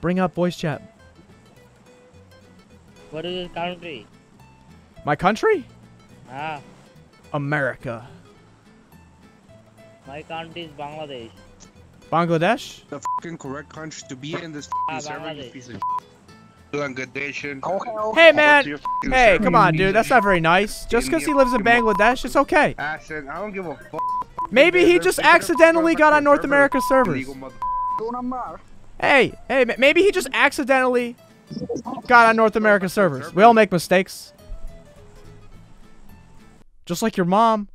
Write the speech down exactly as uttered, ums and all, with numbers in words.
Bring up voice chat. What is your country? My country? Ah. America. My country is Bangladesh. Bangladesh? The fucking correct country to be in this ah, server, you piece of shit. Hey man! Hey, come on dude, that's not very nice. Just because he lives in Bangladesh, it's okay. I said, I don't give a fuck. Maybe he just accidentally got on North America servers. Hey, hey, maybe he just accidentally got on North America servers. We all make mistakes. Just like your mom.